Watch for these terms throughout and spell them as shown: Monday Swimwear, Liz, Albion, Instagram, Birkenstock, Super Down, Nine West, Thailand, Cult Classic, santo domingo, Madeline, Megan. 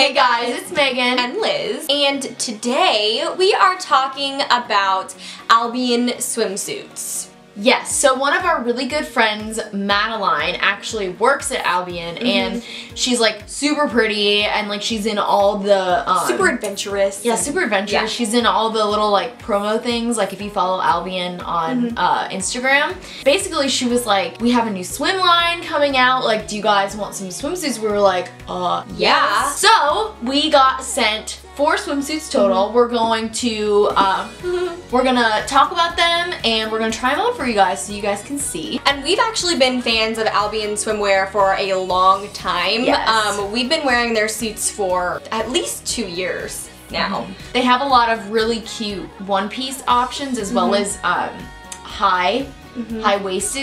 Hey guys, it's Megan and Liz, and today we are talking about Albion swimsuits. Yes, so one of our really good friends, Madeline, actually works at Albion, and she's like super pretty and like she's in all the super adventurous. Yeah, super adventurous. Yeah. She's in all the little like promo things, like if you follow Albion on Instagram. Basically, she was like, we have a new swim line coming out, like do you guys want some swimsuits? We were like, yeah. So we got sent 4 swimsuits total. We're going to we're gonna talk about them and we're gonna try them on for you guys so you guys can see. And we've actually been fans of Albion swimwear for a long time. Yes. We've been wearing their suits for at least 2 years now. They have a lot of really cute one-piece options as well as high-waisted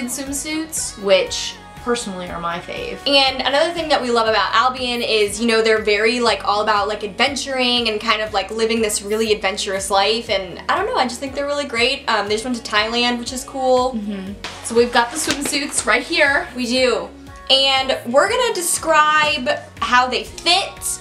swimsuits, which personally are my fave. And another thing that we love about Albion is, you know, they're very like all about like adventuring and kind of like living this really adventurous life, and I don't know, I just think they're really great. They just went to Thailand, which is cool. So we've got the swimsuits right here. We do. And we're gonna describe how they fit,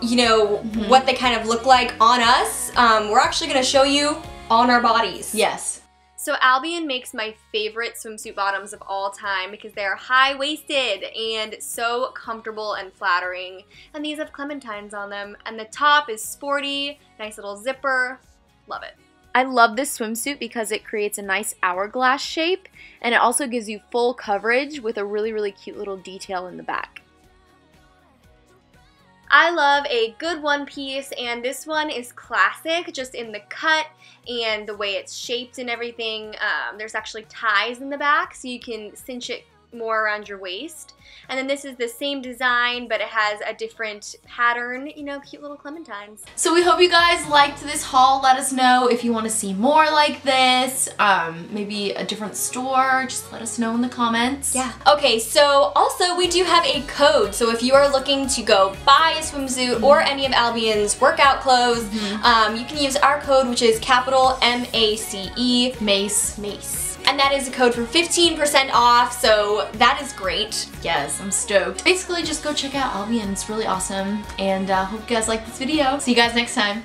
you know, what they kind of look like on us. We're actually gonna show you on our bodies. Yes. So Albion makes my favorite swimsuit bottoms of all time because they are high-waisted and so comfortable and flattering. And these have clementines on them. And the top is sporty, nice little zipper. Love it. I love this swimsuit because it creates a nice hourglass shape, and it also gives you full coverage with a really, really cute little detail in the back. I love a good one piece, and this one is classic just in the cut and the way it's shaped and everything. There's actually ties in the back so you can cinch it more around your waist. And then this is the same design, but it has a different pattern, you know, cute little clementines. So we hope you guys liked this haul. Let us know if you want to see more like this, maybe a different store. Just let us know in the comments. Yeah. Okay, so also we do have a code. So if you are looking to go buy a swimsuit or any of Albion's workout clothes, you can use our code, which is capital M-A-C-E, Mace. And that is a code for 15% off, so that is great. Yes, I'm stoked. Basically, just go check out Albion. It's really awesome, and hope you guys like this video. See you guys next time.